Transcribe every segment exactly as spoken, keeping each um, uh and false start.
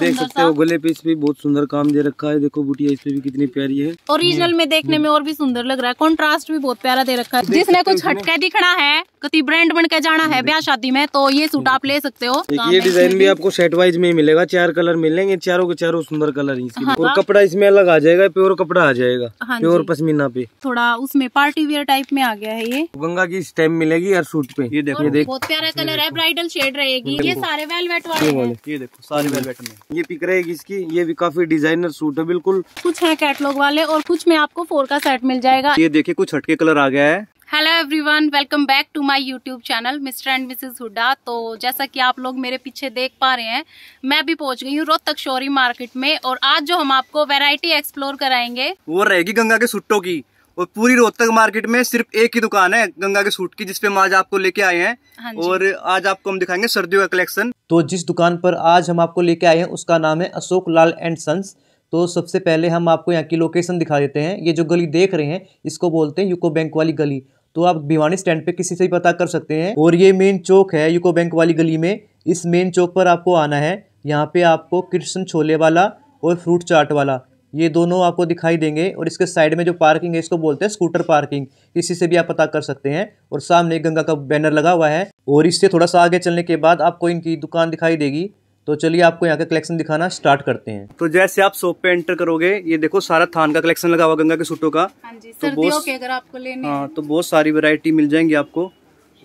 देख सकते हो गले पे इस पे बहुत सुंदर काम दे रखा है। देखो बुटिया इस पे भी कितनी प्यारी है, ओरिजिनल में देखने में और भी सुंदर लग रहा है। कॉन्ट्रास्ट भी बहुत प्यारा दे रखा है। जिसने कुछ हटके दिखना है, कति ब्रांड बन के जाना है ब्याह शादी में, तो ये सूट आप ले सकते हो। ये डिजाइन भी आपको सेट वाइज में मिलेगा, चार कलर मिलेंगे, चारों के चारों सुंदर कलर है। और कपड़ा इसमें अलग आ जाएगा, प्योर कपड़ा आ जाएगा, प्योर पश्मीना पे, थोड़ा उसमें पार्टी वेयर टाइप में आ गया है। ये गंगा की स्टैम्प मिलेगी हर सूट पे। ये देखो बहुत प्यारा कलर है, ब्राइडल शेड रहेगी। ये सारे वेलवेट वाले हैं। ये देखो सारे वेलवेट में ये पिक रहेगी इसकी। ये भी काफी डिजाइनर सूट है बिल्कुल। कुछ है कैटलॉग वाले और कुछ में आपको फोर का सेट मिल जाएगा। ये देखिए कुछ हटके कलर आ गया है। Hello everyone, welcome back to my YouTube channel mister and Mrs Hooda. तो जैसा कि आप लोग मेरे पीछे देख पा रहे हैं, मैं भी पहुंच गई हूँ रोहतक शोरी मार्केट में। और आज जो हम आपको वैरायटी एक्सप्लोर कराएंगे वो रहेगी गंगा के सूटों की। और पूरी रोहतक मार्केट में सिर्फ एक ही दुकान है गंगा के सूट की, जिसपे हम आज आपको लेके आए हैं। हाँ, और आज आपको हम दिखाएंगे सर्दियों का कलेक्शन। तो जिस दुकान पर आज हम आपको लेके आए हैं उसका नाम है अशोक लाल एंड सन्स। तो सबसे पहले हम आपको यहाँ की लोकेशन दिखा देते हैं। ये जो गली देख रहे हैं इसको बोलते हैं यूको बैंक वाली गली। तो आप भिवानी स्टैंड पे किसी से भी पता कर सकते हैं। और ये मेन चौक है यूको बैंक वाली गली में। इस मेन चौक पर आपको आना है। यहाँ पे आपको कृष्ण छोले वाला और फ्रूट चाट वाला ये दोनों आपको दिखाई देंगे। और इसके साइड में जो पार्किंग है इसको बोलते हैं स्कूटर पार्किंग, इसी से भी आप पता कर सकते हैं। और सामने गंगा का बैनर लगा हुआ है और इससे थोड़ा सा आगे चलने के बाद आपको इनकी दुकान दिखाई देगी। तो चलिए आपको यहाँ का कलेक्शन दिखाना स्टार्ट करते हैं। तो जैसे आप शॉप पे एंटर करोगे ये देखो सारा थान का कलेक्शन लगा हुआ गंगा के सूटों का। हाँ जी, सर्दियों के अगर आपको लेने हैं तो बहुत सारी वैरायटी मिल जाएंगी आपको।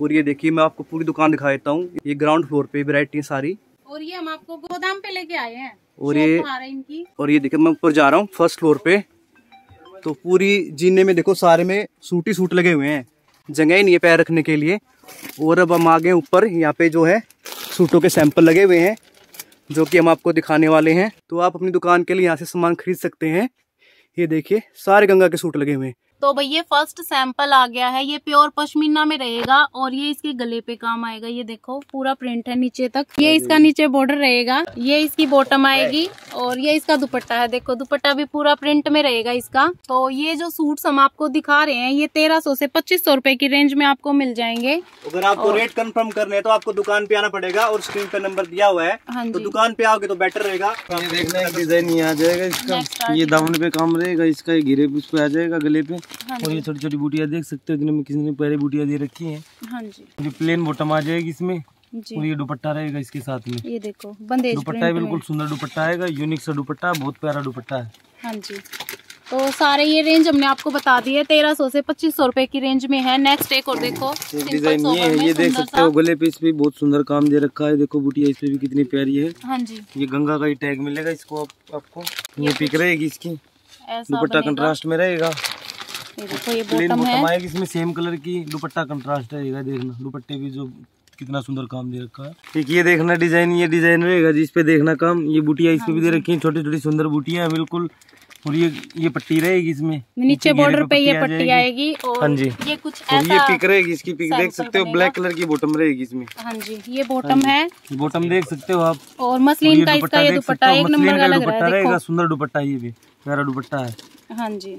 और ये देखिए मैं आपको पूरी दुकान दिखा देता हूँ। ये ग्राउंड फ्लोर पे वैरायटी सारी। और ये हम आपको गोदाम पे लेके आए हैं। और ये इनकी और ये देखिए मैं ऊपर जा रहा हूँ फर्स्ट फ्लोर पे। तो पूरी जीने में देखो सारे में सूट ही सूट लगे हुए हैं, जगह ही नहीं है पैर रखने के लिए। और अब हम आ गए ऊपर, यहाँ पे जो है सूटों के सैंपल लगे हुए हैं जो कि हम आपको दिखाने वाले हैं। तो आप अपनी दुकान के लिए यहाँ से सामान खरीद सकते हैं। ये देखिए सारे गंगा के सूट लगे हुए हैं। तो भैया फर्स्ट सैंपल आ गया है। ये प्योर पश्मीना में रहेगा और ये इसके गले पे काम आएगा। ये देखो पूरा प्रिंट है नीचे तक। ये इसका नीचे बॉर्डर रहेगा, ये इसकी बॉटम आएगी और ये इसका दुपट्टा है। देखो दुपट्टा भी पूरा प्रिंट में रहेगा इसका। तो ये जो सूट्स हम आपको दिखा रहे हैं ये तेरह सौ से पच्चीस सौ रूपये की रेंज में आपको मिल जाएंगे। अगर आपको रेट कन्फर्म करने हैं तो आपको दुकान पे आना पड़ेगा और स्क्रीन पे नंबर दिया हुआ है। तो दुकान पे आओगे तो बेटर रहेगा। डिजाइन ये आ जाएगा इसका, ये दामन पे काम रहेगा इसका, घेरे पे आ जाएगा गले पे। और ये छोटी छोटी बूटियाँ देख सकते हो जिनमें किसी ने पहले बूटियाँ दे रखी हैं। हाँ जी, जो प्लेन बॉटम आ जाएगी इसमें जी। और ये दुपट्टा रहेगा इसके साथ में। ये देखो बंदेज दुपट्टा है, बिल्कुल सुंदर दुपट्टा आएगा, यूनिक सा दुपट्टा, बहुत प्यारा दुपट्टा है। हाँ जी, तो सारे ये रेंज हमने आपको बता दी है, तेरह सौ से पच्चीस सौ रूपये की रेंज में है। नेक्स्ट एक और देखो डिजाइन ये है, ये देख सकते हो गले पे इस पे बहुत सुंदर काम दे रखा है। देखो बूटिया इस पे भी कितनी प्यारी है। हाँ जी, ये गंगा का ही टैग मिलेगा इसको आपको। ये पिक रहेगी इसकी, दुपट्टा कंट्रास्ट में रहेगा। देखो ये बॉटम है इसमें सेम कलर की, दुपट्टा कंट्रास्ट रहेगा। देखना दुपट्टे भी जो कितना सुंदर काम दे रखा है। ठीक, ये देखना डिजाइन, ये डिजाइन रहेगा जिस पे देखना काम। ये बूटिया इसपे भी दे रखी है, छोटी छोटी सुंदर बूटिया है बिल्कुल। और ये ये पट्टी रहेगी इसमें, नीचे बॉर्डर पे ये पट्टी आएगी। और हाँ जी, ये कुछ ऐसा ये पिक रहेगी इसकी, पिक देख सकते हो, ब्लैक कलर की बॉटम रहेगी इसमें। हाँ जी, ये बॉटम है, बॉटम देख सकते हो आप। और मसलिन का इसका ये दुपट्टा एक नंबर का लग रहा है, देखो सुंदर दुपट्टा, ये भी प्यारा दुपट्टा है। हाँ जी,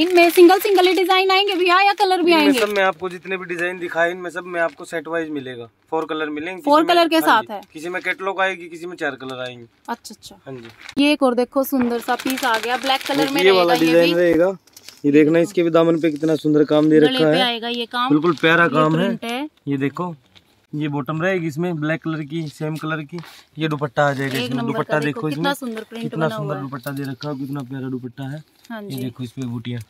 इनमें सिंगल सिंगल ही डिजाइन आएंगे भैया या कलर भी आएंगे? सब में आपको जितने भी डिजाइन दिखाए इनमें सब में आपको सेट वाइज मिलेगा, फोर कलर मिलेंगे। फोर कलर के साथ है, किसी में कैटलॉग आएगी, किसी में चार कलर आएंगे। अच्छा अच्छा, हाँ जी। ये एक और देखो सुंदर सा पीस आ गया, ब्लैक कलर में डिजाइन रहेगा। ये देखना इसके भी दामन पे कितना सुंदर काम दे रखा है, ये काम बिल्कुल प्यारा काम है। ये देखो ये बॉटम रहेगी इसमें ब्लैक कलर की, सेम कलर की। ये दुपट्टा आ जाएगा इसमें, दुपट्टा देखो इसमें कितना सुंदर प्रिंट बना हुआ है, कितना सुंदर दुपट्टा दे रखा है, कितना प्यारा दुपट्टा है। हाँ जी, ये देखो इसमें बूटियाँ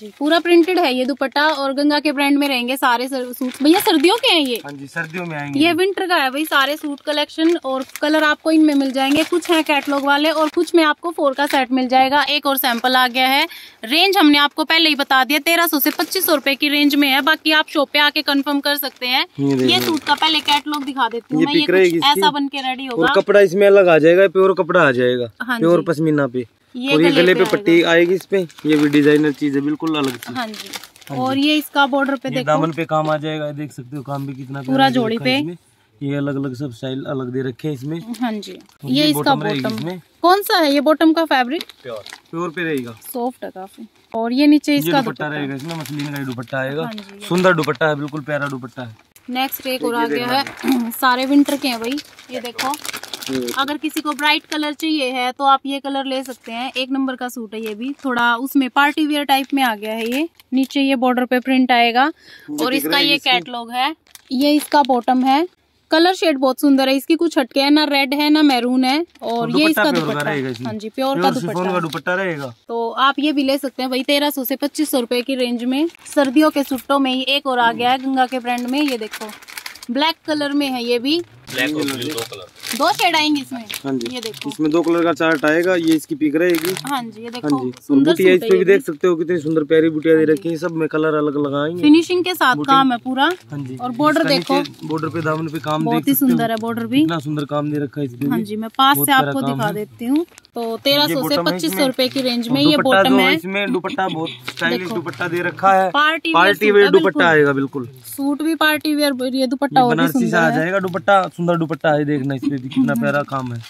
जी, पूरा प्रिंटेड है ये दुपट्टा। और गंगा के ब्रांड में रहेंगे सारे सूट भैया, सर्दियों के हैं ये। हाँ जी, सर्दियों में आएंगे, ये विंटर का है भाई सारे सूट कलेक्शन। और कलर आपको इनमें मिल जाएंगे, कुछ हैं कैटलॉग वाले और कुछ में आपको फोर का सेट मिल जाएगा। एक और सैंपल आ गया है, रेंज हमने आपको पहले ही बता दिया, तेरह सौ से पच्चीस सौ रूपये की रेंज में है। बाकी आप शॉप पे आके कंफर्म कर सकते हैं। ये सूट का पहले कैटलॉग दिखा देती हूँ, ऐसा बन के रेडी होगा। कपड़ा इसमें अलग आ जाएगा, प्योर कपड़ा आ जाएगा, प्योर पश्मीना पे। ये, ये गले पे पट्टी आएगी इस पे, ये भी डिजाइनर चीज है बिल्कुल अलग चीज। हाँ जी, हाँ जी। और ये इसका बॉर्डर पे देखो दामन पे काम आ जाएगा, देख सकते हो काम भी कितना पूरा जोड़ी पे। ये अलग अलग सब स्टाइल अलग दे रखे हैं इसमें। हाँ जी, ये इसका बॉटम कौन सा है? ये बॉटम का फैब्रिक प्योर प्योर पे रहेगा, सॉफ्ट है काफी। और ये नीचे इसका दुपट्टा रहेगा, इसमें मसलिन का दुपट्टा आएगा, सुंदर दुपट्टा है, बिल्कुल प्यारा दुपट्टा है। नेक्स्ट एक और आ गया है, सारे विंटर के हैं भाई। ये देखो अगर किसी को ब्राइट कलर चाहिए है तो आप ये कलर ले सकते हैं। एक नंबर का सूट है ये भी, थोड़ा उसमें पार्टी वेयर टाइप में आ गया है ये। नीचे ये बॉर्डर पे प्रिंट आएगा और इसका ये कैटलॉग है। ये इसका बॉटम है, कलर शेड बहुत सुंदर है। इसकी कुछ हटके है, ना रेड है ना मैरून है। और ये इसका दुपट्टा, हाँ जी प्योर का दुपट्टा दुपट्टा रहेगा। तो आप ये भी ले सकते हैं भाई तेरह सौ से पच्चीस सौ रुपए की रेंज में। सर्दियों के सूटों में ही एक और आ गया है गंगा के ब्रांड में, ये देखो ब्लैक कलर में है। ये भी ब्लैक और ब्लू दो कलर, दो शेड आएंगे इसमें। हाँ जी ये देखो, इसमें दो कलर का चार्ट आएगा। ये इसकी पिक रहेगी। हाँ जी ये देखो। हाँ जी बुटिया इस पे भी देख सकते हो, कितनी सुंदर प्यारी बुटिया दे रखी है। सब में कलर अलग लगाएंगे, फिनिशिंग के साथ काम है पूरा। हाँ जी और बॉर्डर देखो, बॉर्डर पे दामन पे काम बहुत ही सुंदर है। बॉर्डर भी इतना सुंदर काम दे रखा है इसमें। हाँ जी मैं पास से आपको दिखा देती हूँ। तो तेरह सौ से पच्चीस सौ रूपये की रेंज में ये बॉटम है। इसमें दुपट्टा बहुत स्टाइलिश दुपट्टा दे रखा है, पार्टी वेयर दुपट्टा आएगा। बिल्कुल सूट भी पार्टी वेयर, ये दुपट्टा बनारसी से आ जाएगा। दुपट्टा सुंदर दुपट्टा है, देखना इसमें भी कितना प्यारा काम है।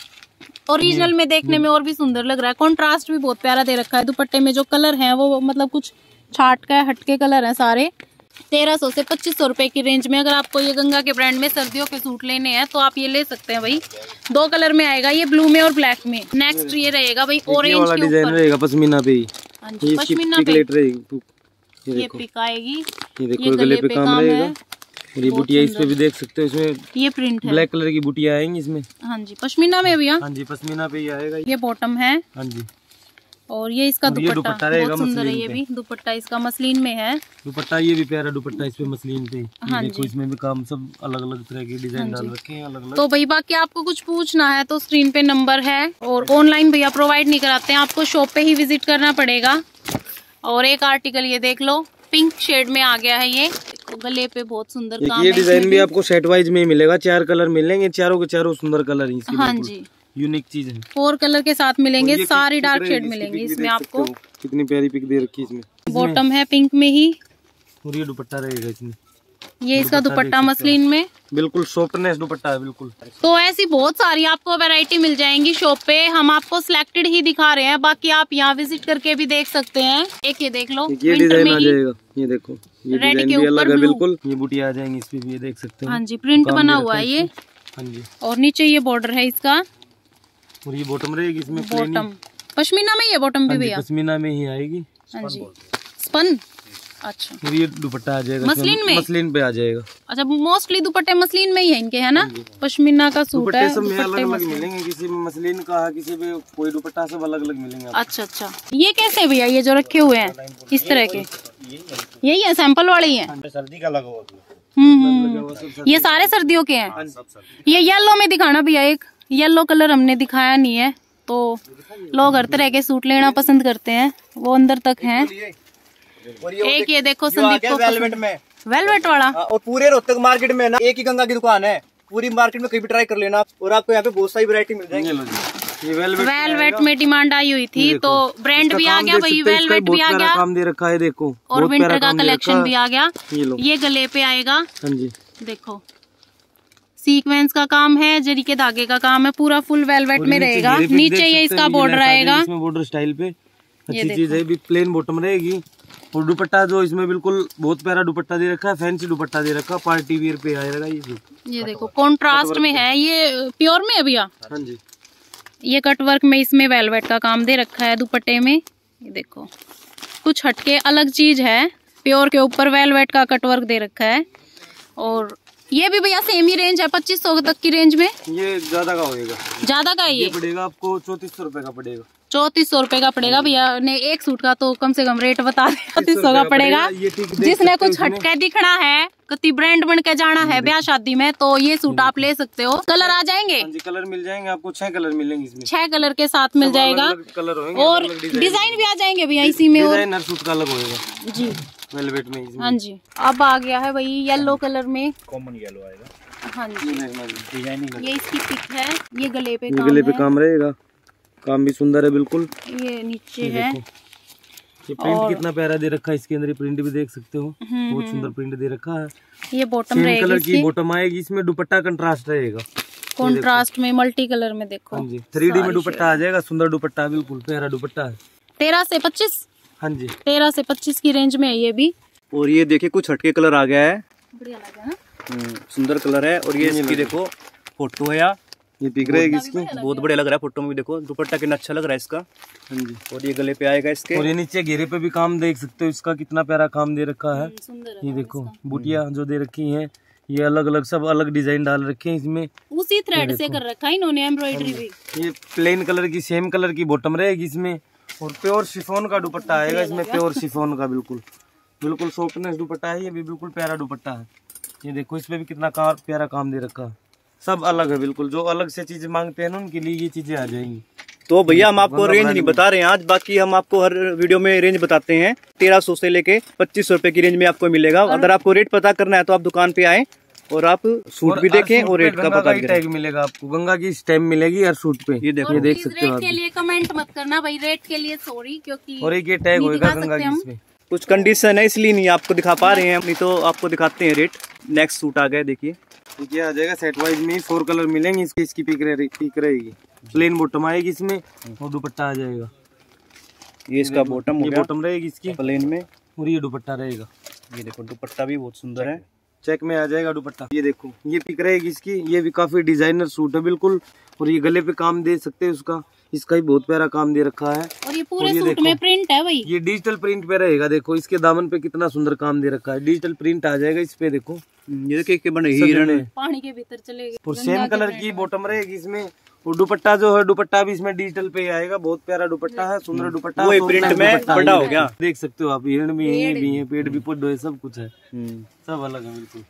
ओरिजिनल में देखने में और भी सुंदर लग रहा है। कंट्रास्ट भी बहुत प्यारा दे रखा है। दुपट्टे में जो कलर है वो मतलब कुछ छाट का हटके कलर है सारे। तेरह सौ से पच्चीस सौ रुपए की रेंज में अगर आपको ये गंगा के ब्रांड में सर्दियों के सूट लेने हैं तो आप ये ले सकते हैं भाई। दो कलर में आएगा ये, ब्लू में और ब्लैक में। नेक्स्ट ये रहेगा भाई ऑरेंज डिजाइन रहेगा, पश्मीना पे पश्मीना ये पिक आएगी। ये गले पे काम रहेगा। ये बुटिया इस पे भी देख सकते हो, इसमें ये प्रिंट है, ब्लैक कलर की बुटिया आएंगी इसमें। हाँ जी पश्मीना में भैया। हाँ जी पश्मीना पे ही आएगा। ये बॉटम है। हाँ जी और ये इसका दुपट्टा बहुत सुंदर है। ये भी दुपट्टा इसका मसलिन में है। दुपट्टा ये भी प्यारा दुपट्टा इसमें मसलिन पे। हाँ देखो इसमें भी काम सब अलग अलग तरह के डिजाइन डाल रखे हैं अलग अलग। तो भाई बाकी आपको कुछ पूछना है तो स्क्रीन पे नंबर है। और ऑनलाइन भैया प्रोवाइड नहीं कराते हैं, आपको शॉप पे ही विजिट करना पड़ेगा। और एक आर्टिकल ये देख लो, पिंक शेड में आ गया है ये। गले पे बहुत सुंदर काम। ये डिजाइन भी आपको सेट वाइज में मिलेगा, चार कलर मिलेंगे, चारों के चारों सुंदर कलर इसके। हाँ जी यूनिक चीज है। फोर कलर के साथ मिलेंगे, सारी डार्क शेड मिलेंगे इसमें आपको। कितनी प्यारी पिक दे रखी है इसमें। बॉटम है पिंक में ही और ये दुपट्टा रहेगा इसमें। ये इसका दुपट्टा मसलिन में, बिल्कुल सॉफ्टनेस दुपट्टा है बिल्कुल। तो ऐसी बहुत सारी आपको वैरायटी मिल जाएंगी शॉप पे, हम आपको सिलेक्टेड ही दिखा रहे हैं। बाकी आप यहाँ विजिट करके भी देख सकते हैं। एक ये देख लो, ये डिजाइन आ जाएगा। ये देखो ये रेड के ऊपर बिल्कुल ये बुटिया आ जाएंगी इसमें भी, ये देख सकते हैं। हाँ जी प्रिंट बना हुआ है ये। हाँ जी और नीचे ये बॉर्डर है इसका और ये बॉटम रहेगी इसमें। बॉटम पश्मीना में, ये बॉटम भी भैया पश्मीना में ही आएगी। हाँ जी स्पन। अच्छा ये दुपट्टा आ जाएगा मसलिन में, मसलिन पे आ जाएगा। अच्छा मोस्टली दुपट्टे मसलिन में ही है इनके, है ना। पश्मीना का सूट है, सब अलग अलग मिलेंगे। किसी में मसलिन का है, किसी में कोई दुपट्टा, सब अलग अलग मिलेंगे। अच्छा अच्छा ये कैसे भैया, ये जो रखे हुए हैं इस तरह के, यही है सैंपल वाले ही है। सर्दी का लगा हुआ, ये सारे सर्दियों के हैं। ये येलो में दिखाना भैया, एक येलो कलर हमने दिखाया नहीं है। तो लोग हर तरह के सूट लेना पसंद करते हैं, वो अंदर तक हैं। एक ये देखो संदीप को वेलवेट में, वेलवेट वाला। और पूरे रोहतक मार्केट में ना एक ही गंगा की दुकान है, पूरी मार्केट में कहीं भी ट्राई कर लेना आप, और आपको यहाँ पे बहुत सारी वैरायटी मिल जाएगी। वेलवेट, वेलवेट में डिमांड आई हुई थी तो ब्रांड भी आ गया भाई, वेलवेट भी आ गया, काम दे रखा है देखो। और विंटर का कलेक्शन भी आ गया। ये गले पे आएगा देखो, सीक्वेंस का काम है, जरी के धागे का काम है, पूरा फुल वेलवेट में रहेगा। नीचे ये इसका बॉर्डर आएगा, इसमें बॉर्डर स्टाइल पे अच्छी चीज है। भी प्लेन बॉटम रहेगी और दुपट्टा जो इसमें बिल्कुल बहुत प्यारा दुपट्टा दे रखा है, फैंसी दुपट्टा दे रखा है, पार्टी वेयर पे आएगा ये सूट। ये देखो कॉन्ट्रास्ट में है, ये प्योर में है भैया। हाँ जी ये कट वर्क में इसमें वेलवेट का काम दे रखा है दुपट्टे में। ये देखो कुछ हटके अलग चीज है, प्योर के ऊपर वेलवेट का कट वर्क दे रखा है। और ये भी भैया सेम ही रेंज है पच्चीस सौ तक की रेंज में। ये ज्यादा का होएगा, ज्यादा का ये, ये पड़ेगा आपको चौतीस सौ रूपये का पड़ेगा। चौतीस सौ रूपये का पड़ेगा भैया ने एक सूट का, तो कम से कम रेट बता दे चौतीस सौ का पड़ेगा। जिसने कुछ हटके दिखना है, कति ब्रांड बन के जाना है ब्याह शादी में, तो ये सूट आप ले सकते हो। कलर आ जाएंगे, कलर मिल जाएंगे आपको, छह कलर मिलेंगे इसमें, छह कलर के साथ मिल जाएगा। और डिजाइन भी आ जाएंगे भैया इसी में, और सूट का अलग होगा जी वेलवेट में। हाँ जी अब आ गया है भाई येलो कलर में, कॉमन येलो आएगा। हाँ जी डिजाइनिंग ये इसकी पिक है। ये गले पे काम, गले पे काम रहेगा, काम भी सुंदर है बिल्कुल। ये नीचे ये है, ये प्रिंट और... कितना प्यारा दे रखा है इसके अंदर, प्रिंट भी देख सकते हो, बहुत सुंदर प्रिंट दे रखा है। ये बॉटम रहेगा, कलर की बॉटम आएगी इसमें, दुपट्टा कंट्रास्ट रहेगा, कंट्रास्ट में मल्टी कलर में देखो। हाँ जी थ्री डी में दुपट्टा आ जाएगा, सुंदर दुपट्टा बिल्कुल प्यारा दुपट्टा है। तेरह से पच्चीस हाँ जी तेरह से पच्चीस की रेंज में है ये भी। और ये देखिए कुछ हटके कलर आ गया है, बढ़िया लगा ना, सुंदर कलर है। और ये इसकी देखो फोटो है, ये बिक रहा है किसकी, बहुत बढ़िया लग रहा है फोटो में भी, देखो दुपट्टा कितना अच्छा लग रहा है इसका। हाँ जी, और ये गले पे आएगा इसके, और ये नीचे घेरे पे भी काम देख सकते हो, इसका कितना प्यारा काम दे रखा है। ये देखो बूटियां जो दे रखी है, ये अलग अलग सब अलग डिजाइन डाल रखे हैं इसमें, उसी थ्रेड से कर रखा है इन्होंने एम्ब्रॉयडरी भी। ये प्लेन कलर की सेम कलर की बॉटम रहेगी इसमें, और प्योर शिफॉन का दुपट्टा आएगा इसमें, प्योर शिफॉन का बिल्कुल बिल्कुल सॉफ्टनेस दुपट्टा है, ये भी बिल्कुल प्यारा दुपट्टा है। ये देखो इसमें भी कितना कार, प्यारा काम दे रखा है, सब अलग है बिल्कुल, जो अलग से चीजें मांगते हैं ना उनके लिए ये चीजें आ जाएंगी। तो भैया हम आपको रेंज नहीं बता रहे हैं आज, बाकी हम आपको हर वीडियो में रेंज बताते हैं, तेरह सौ से लेके पच्चीस सौ रुपए की रेंज में आपको मिलेगा। अगर आपको रेट पता करना है तो आप दुकान पे आए और आप सूट भी देखें और रेट का पता टैग मिलेगा आपको, गंगा की स्टैम्प मिलेगी हर सूट पे। ये देखो, ये देख सकते हो। रेट के लिए कमेंट मत करना भाई, रेट के लिए सॉरी, क्योंकि और एक ये टैग होगा गंगा की, इसमें कुछ कंडीशन है इसलिए नहीं आपको दिखा पा रहे हैं, नहीं तो आपको दिखाते हैं रेट। नेक्स्ट सूट आ गया, देखिए ये आ जाएगा सेट वाइज में, फोर कलर मिलेंगे इसकी, इसकी पिक रहेगी, प्लेन बॉटम आएगी इसमें और दुपट्टा आ जाएगा। ये इसका बॉटम हो गया, बॉटम रहेगी इसकी प्लेन में, और ये दुपट्टा रहेगा। ये देखो दुपट्टा भी बहुत सुंदर है, चेक में आ जाएगा दुपट्टा। ये देखो ये पिक रहेगी इसकी, ये भी काफी डिजाइनर सूट है बिल्कुल, और ये गले पे काम दे सकते हैं उसका, इसका भी बहुत प्यारा काम दे रखा है। और ये पूरे और ये सूट में प्रिंट है भाई, ये डिजिटल प्रिंट पे रहेगा। देखो इसके दामन पे कितना सुंदर काम दे रखा है, डिजिटल प्रिंट आ जाएगा इस पे। देखो ये देखिए बने हिरण है, पानी के भीतर चलेगा, और सेम कलर की बॉटम रहेगी इसमें, और दुपट्टा जो है दुपट्टा भी इसमें डिजिटल पे आएगा, बहुत प्यारा दुपट्टा है, सुंदर दुपट्टा, वो प्रिंट में बड़ा हो गया, देख सकते हो आप, हिरण भी है, भी है, पेड़ भी, पौधे है, सब कुछ है, सब अलग है बिल्कुल।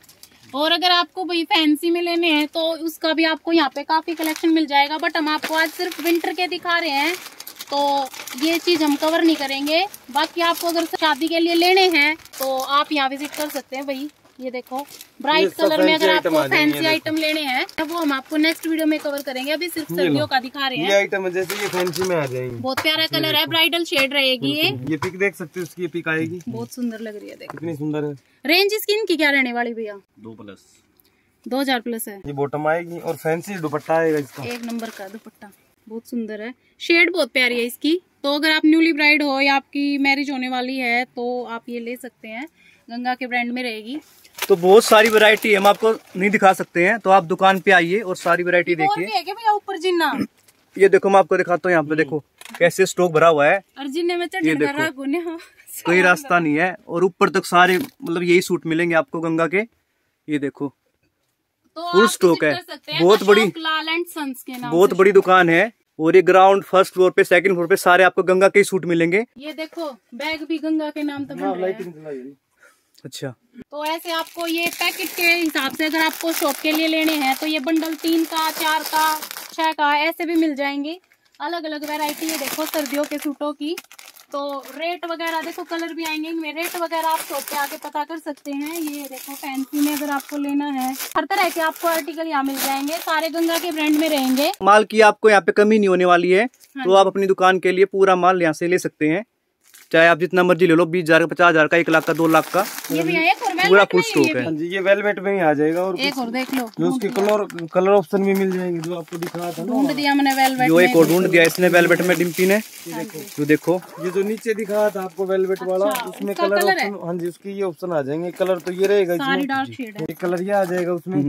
और अगर आपको भाई फैंसी में लेने हैं तो उसका भी आपको यहाँ पे काफी कलेक्शन मिल जाएगा, बट हम आपको आज सिर्फ विंटर के दिखा रहे हैं, तो ये चीज हम कवर नहीं करेंगे। बाकी आपको अगर शादी के लिए लेने हैं तो आप यहाँ विजिट कर सकते हैं भाई। ये देखो ब्राइट कलर में अगर आपको फैंसी आइटम लेने हैं वो हम आपको नेक्स्ट वीडियो में कवर करेंगे, अभी सिर्फ सर्दियों का दिखा रहे हैं। ये आइटम जैसे ये फैंसी में आ जाएंगे, बहुत प्यारा कलर है, ब्राइडल शेड रहेगी ये। ये पिक देख सकते हो, उसकी पिक आएगी, बहुत सुंदर लग रही है, देखो कितनी सुंदर है। रेंज स्किन की क्या रहने वाली भैया, दो प्लस दो हजार प्लस है। ये बॉटम आएगी और फैंसी दुपट्टा आएगा इसका, एक नंबर का दुपट्टा, बहुत सुंदर है, शेड बहुत प्यारी है इसकी। तो अगर आप न्यूली ब्राइड हो या आपकी मैरिज होने वाली है तो आप ये ले सकते हैं, गंगा के ब्रांड में रहेगी। तो बहुत सारी वैरायटी हम आपको नहीं दिखा सकते हैं, तो आप दुकान पे आइए और सारी वैरायटी देखिए। ऊपर जिन्ना ये देखो मैं आपको दिखाता हूँ, यहाँ पे देखो कैसे स्टॉक भरा हुआ है, जिन्ने में ये देखो कोई रास्ता नहीं है, और ऊपर तक सारे मतलब यही सूट मिलेंगे आपको गंगा के। ये देखो फुल स्टॉक है, बहुत बड़ी लाल एंड सन्स के नाम, बहुत बड़ी दुकान है, और ये ग्राउंड फर्स्ट फ्लोर पे सेकंड फ्लोर पे सारे आपको गंगा के सूट मिलेंगे। ये देखो बैग भी गंगा के नाम तक मिल रहा है। अच्छा, तो ऐसे आपको ये पैकेट के हिसाब से अगर आपको शॉप के लिए लेने हैं तो ये बंडल तीन का, चार का, छह का ऐसे भी मिल जाएंगे, अलग अलग वैरायटी। ये देखो सर्दियों के सूटों की, तो रेट वगैरह देखो, कलर भी आएंगे इनमें, रेट वगैरह आप शॉप पे आके पता कर सकते हैं। ये देखो फैंसी में अगर आपको लेना है, हर तरह के आपको आर्टिकल यहाँ मिल जाएंगे, सारे गंगा के ब्रांड में रहेंगे। माल की आपको यहाँ पे कमी नहीं होने वाली है, तो आप अपनी दुकान के लिए पूरा माल यहाँ से ले सकते हैं, चाहे आप जितना मर्जी ले लो, बीस हजार का, पचास हजार का, एक लाख का, दो लाख का, ये भी है, पूरा फुल स्टॉक है। ये वेलवेट में ही आ जाएगा, और एक और देख लो, जो उसके कलर कलर ऑप्शन भी मिल जाएंगे, जो आपको दिखा था ढूंढ दिया मैंने वेलवेट, जो एक और ढूंढ दिया इसने वेलवेट में डिम्पी ने। जो देखो ये जो नीचे दिखा था आपको वेलवेट वाला, उसमें कलर ऑप्शन, हाँ जी उसके ये ऑप्शन आ जाएंगे, कलर तो ये रहेगा, एक कलर ये आ जाएगा उसमें।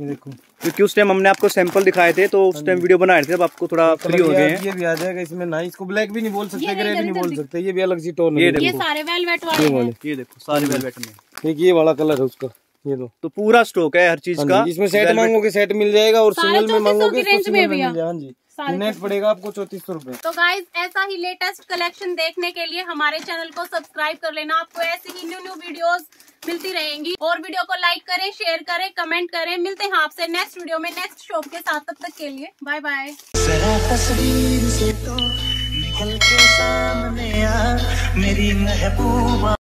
ये देखो क्योंकि उस टाइम हमने आपको सैंपल दिखाए थे, तो उस टाइम वीडियो बनाए थे, अब आपको थोड़ा फ्री हो गए हैं। ये भी आ जाएगा इसमें ना, इसको ब्लैक भी नहीं बोल सकते, ग्रे भी नहीं बोल सकते, ये भी अलग सी टोन है। ये देखो सारे वेलवेट वाले हैं, ये देखो सारे वेलवेट में, एक ये वाला कलर है उसका, ये दो। तो पूरा स्टॉक है हर चीज का, इसमें सेट मांगोगे सेट मिल जाएगा, और सिंगल में मांगोगे तो मिल जाएगा। हाँ जी, नेट पड़ेगा आपको चौतीस सौ रूपये। तो गाइज ऐसा ही लेटेस्ट कलेक्शन देखने के लिए हमारे चैनल को सब्सक्राइब कर लेना, आपको ऐसी ही न्यू न्यू वीडियोस मिलती रहेंगी, और वीडियो को लाइक करें, शेयर करें, कमेंट करें। मिलते हैं आपसे नेक्स्ट वीडियो में नेक्स्ट शॉप के साथ, तब तक के लिए बाय बाय। मेरी महबूबा।